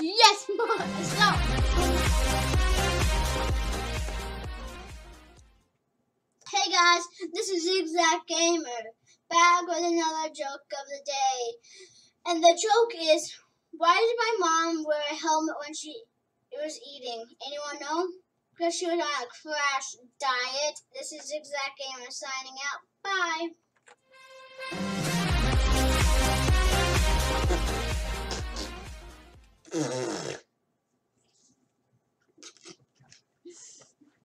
Yes, more. So. Hey guys, this is Zig-Zach Gamer, back with another joke of the day. And the joke is, why did my mom wear a helmet when she was eating? Anyone know? Because she was on a crash diet. This is Zig-Zach Gamer signing out. Bye.